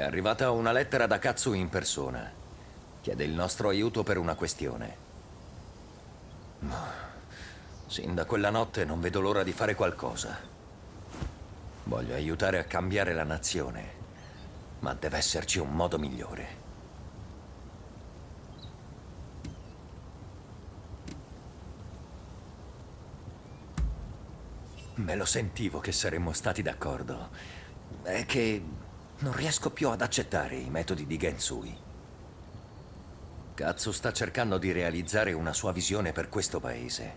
è arrivata una lettera da Katsu in persona. Chiede il nostro aiuto per una questione. Ma sin da quella notte non vedo l'ora di fare qualcosa. Voglio aiutare a cambiare la nazione, ma deve esserci un modo migliore. Me lo sentivo che saremmo stati d'accordo. È che non riesco più ad accettare i metodi di Gensui. Katsu sta cercando di realizzare una sua visione per questo paese.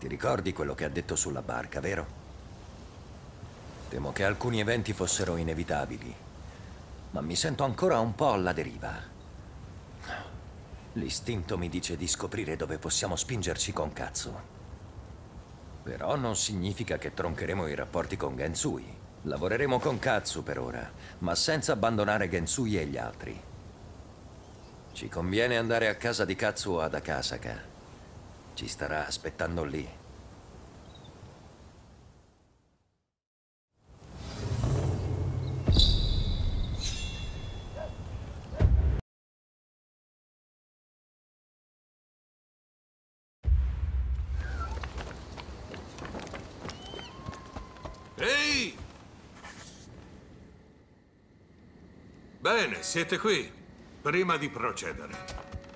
Ti ricordi quello che ha detto sulla barca, vero? Temo che alcuni eventi fossero inevitabili, ma mi sento ancora un po' alla deriva. L'istinto mi dice di scoprire dove possiamo spingerci con Katsu. Però non significa che troncheremo i rapporti con Gensui. Lavoreremo con Katsu per ora, ma senza abbandonare Gensui e gli altri. Ci conviene andare a casa di Katsu ad Akasaka. Ci starà aspettando lì. Bene, siete qui. Prima di procedere,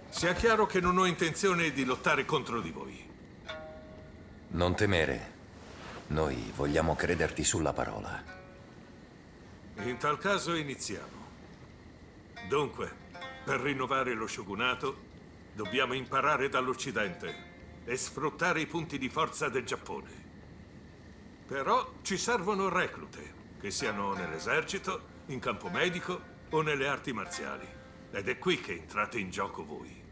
sia chiaro che non ho intenzione di lottare contro di voi. Non temere. Noi vogliamo crederti sulla parola. In tal caso iniziamo. Dunque, per rinnovare lo shogunato, dobbiamo imparare dall'Occidente e sfruttare i punti di forza del Giappone. Però ci servono reclute, che siano nell'esercito, in campo medico o nelle arti marziali, ed è qui che entrate in gioco voi.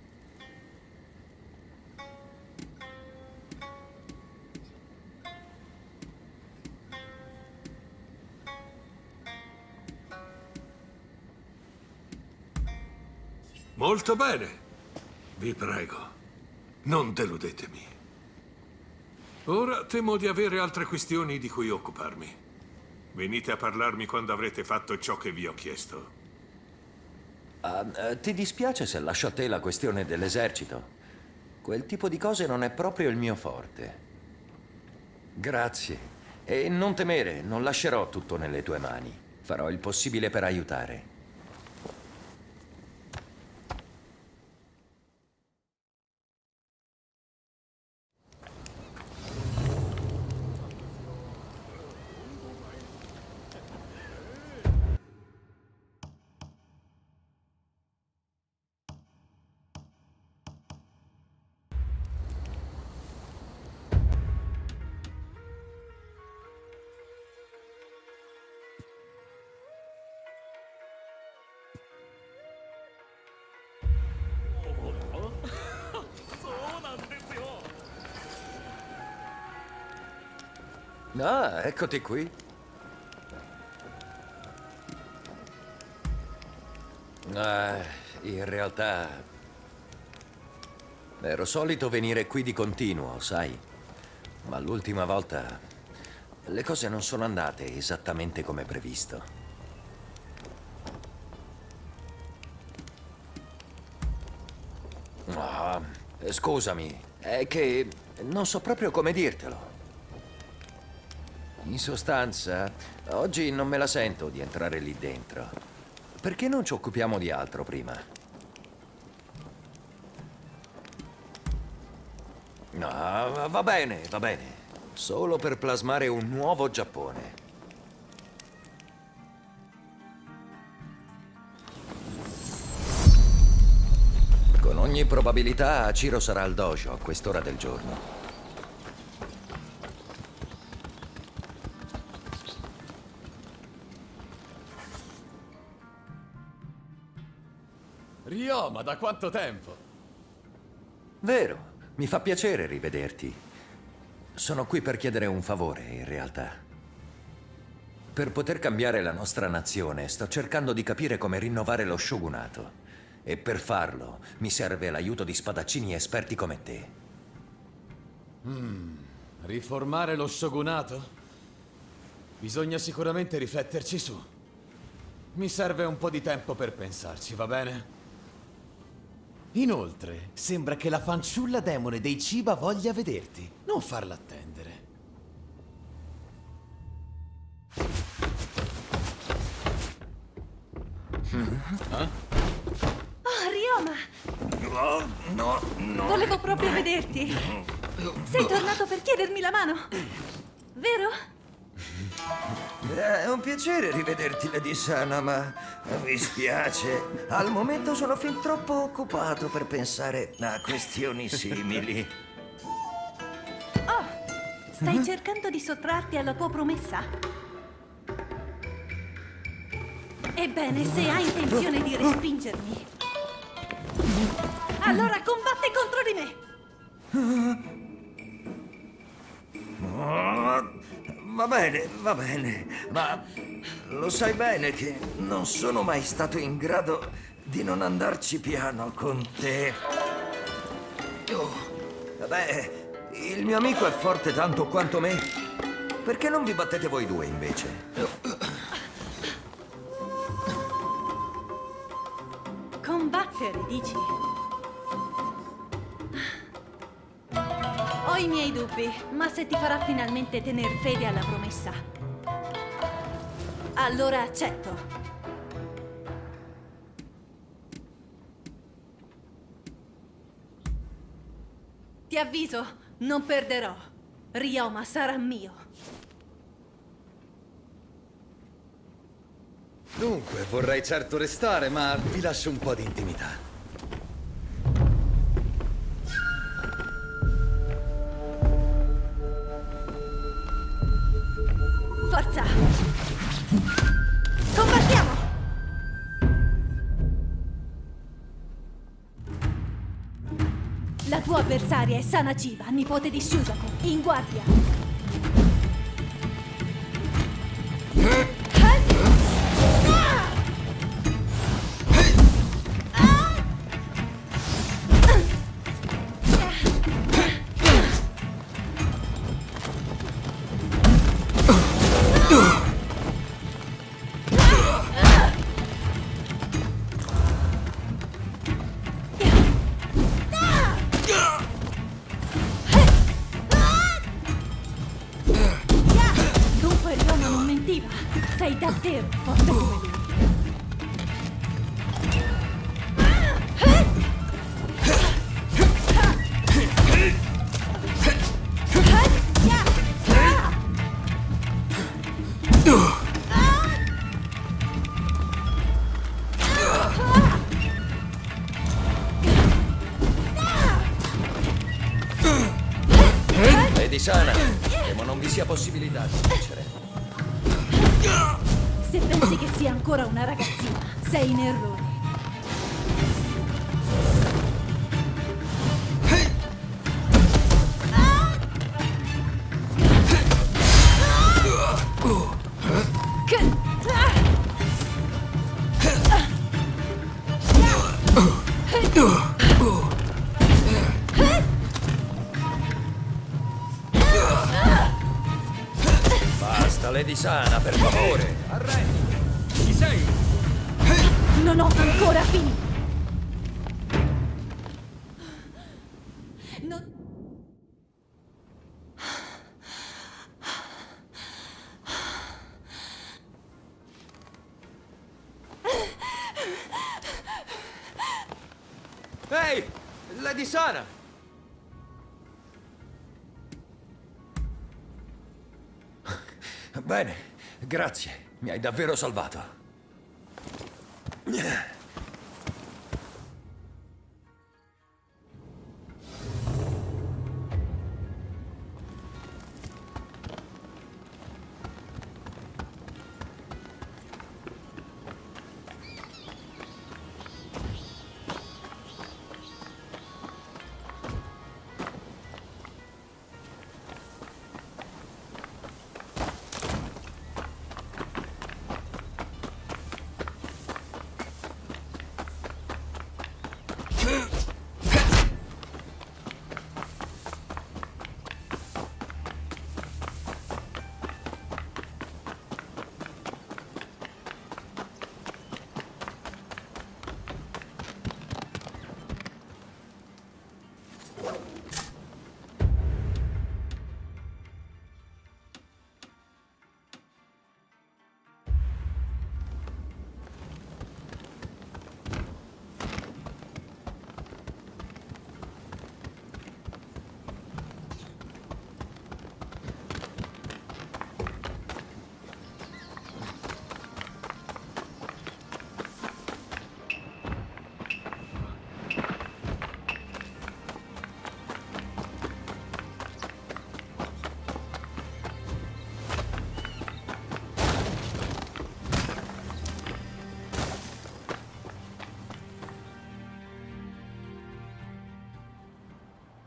Molto bene, vi prego, non deludetemi. Ora temo di avere altre questioni di cui occuparmi. Venite a parlarmi quando avrete fatto ciò che vi ho chiesto. Ti dispiace se lascio a te la questione dell'esercito? Quel tipo di cose non è proprio il mio forte. Grazie. E non temere, non lascerò tutto nelle tue mani. Farò il possibile per aiutare. Ah, eccoti qui. In realtà ero solito venire qui di continuo, sai? Ma l'ultima volta le cose non sono andate esattamente come previsto. Scusami, è che non so proprio come dirtelo. In sostanza, oggi non me la sento di entrare lì dentro. Perché non ci occupiamo di altro prima? No, va bene, va bene. Solo per plasmare un nuovo Giappone. Con ogni probabilità, Shirō sarà al dojo a quest'ora del giorno. Ma da quanto tempo? Vero, mi fa piacere rivederti. Sono qui per chiedere un favore, in realtà. Per poter cambiare la nostra nazione, sto cercando di capire come rinnovare lo shogunato. E per farlo, mi serve l'aiuto di spadaccini esperti come te. Riformare lo shogunato? Bisogna sicuramente rifletterci su. Mi serve un po' di tempo per pensarci, va bene? Inoltre, sembra che la fanciulla demone dei Chiba voglia vederti. Non farla attendere. Oh, Ryoma! No. Volevo proprio vederti. Sei tornato per chiedermi la mano, vero? È un piacere rivederti, Lady Sana, ma mi spiace. Al momento sono fin troppo occupato per pensare a questioni simili. Oh, stai cercando di sottrarti alla tua promessa? Ebbene, se hai intenzione di respingermi, allora combatti contro di me! Va bene, ma lo sai bene che non sono mai stato in grado di non andarci piano con te. Vabbè, il mio amico è forte tanto quanto me. Perché non vi battete voi due invece? Combattere, dici? Ho i miei dubbi, ma se ti farà finalmente tener fede alla promessa, allora accetto. Ti avviso, non perderò. Ryoma sarà mio. Dunque, vorrei certo restare, ma vi lascio un po' di intimità. Forza! Combattiamo! La tua avversaria è Sana Chiba, nipote di Shusaku, in guardia! Sana, temo non vi sia possibilità di vincere. Se pensi che sia ancora una ragazzina, sei in errore. Lady Sana, per favore, arrendi! Chi sei? Non ho ancora finito! Non... Ehi! Lady Sana! Bene, grazie. Mi hai davvero salvato.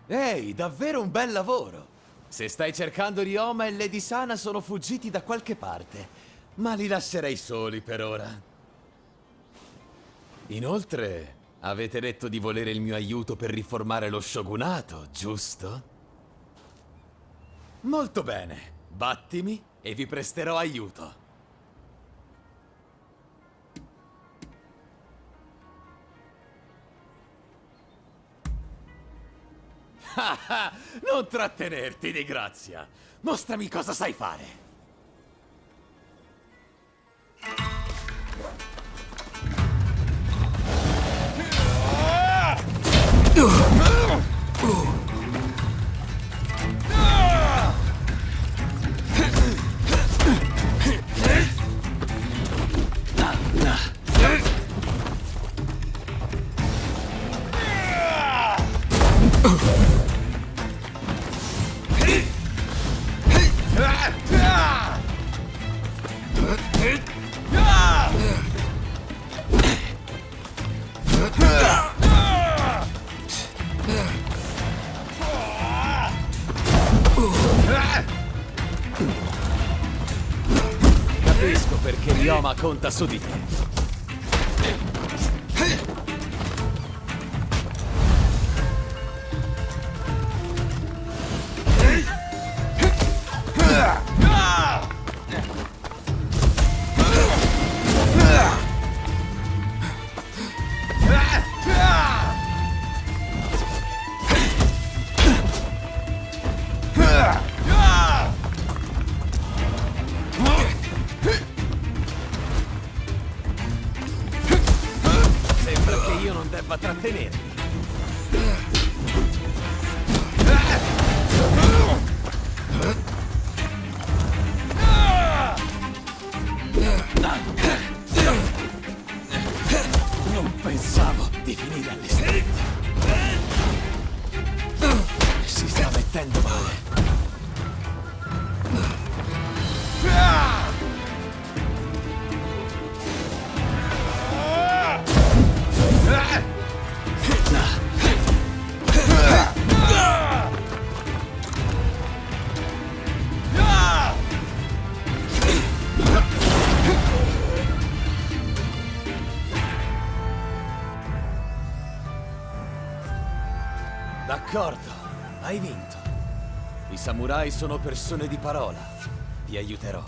Ehi, davvero un bel lavoro! Se stai cercando Ryoma e Lady Sana sono fuggiti da qualche parte, ma li lascerei soli per ora. Inoltre, avete detto di volere il mio aiuto per riformare lo shogunato, giusto? Molto bene, battimi e vi presterò aiuto. Non trattenerti di grazia. Mostrami cosa sai fare. Capisco perché Ryoma conta su di te. D'accordo, hai vinto. I samurai sono persone di parola. Ti aiuterò.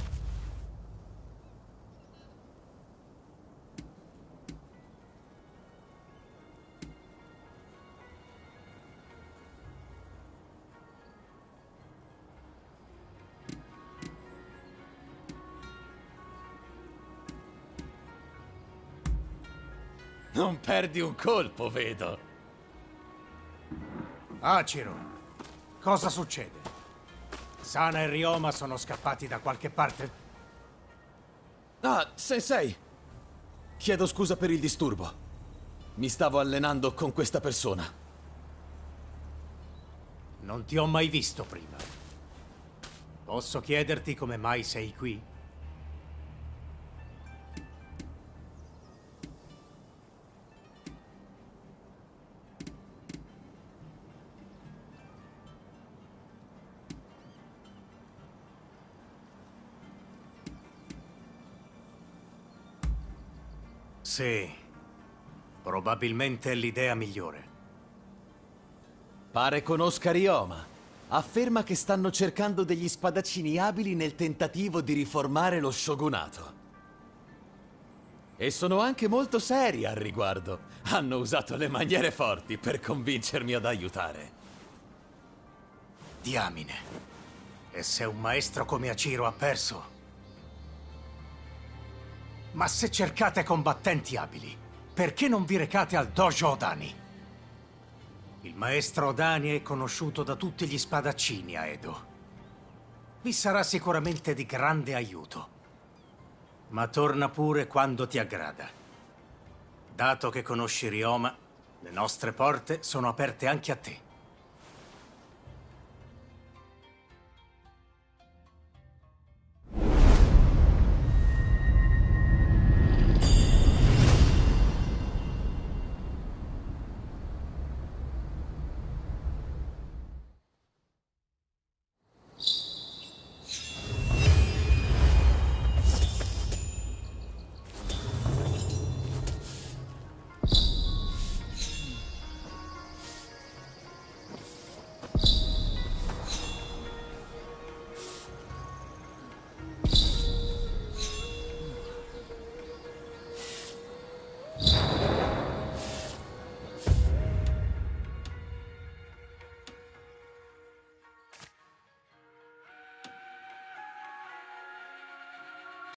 Non perdi un colpo, vedo. Aciro, cosa succede? Sana e Ryoma sono scappati da qualche parte? Ah, sensei! Chiedo scusa per il disturbo. Mi stavo allenando con questa persona. Non ti ho mai visto prima. Posso chiederti come mai sei qui? Sì, probabilmente è l'idea migliore. Pare conosca Ryoma. Afferma che stanno cercando degli spadaccini abili nel tentativo di riformare lo shogunato. E sono anche molto seri al riguardo. Hanno usato le maniere forti per convincermi ad aiutare. Diamine. E se un maestro come Aciro ha perso? Ma se cercate combattenti abili, perché non vi recate al dojo Odani? Il maestro Odani è conosciuto da tutti gli spadaccini a Edo. Vi sarà sicuramente di grande aiuto. Ma torna pure quando ti aggrada. Dato che conosci Ryoma, le nostre porte sono aperte anche a te.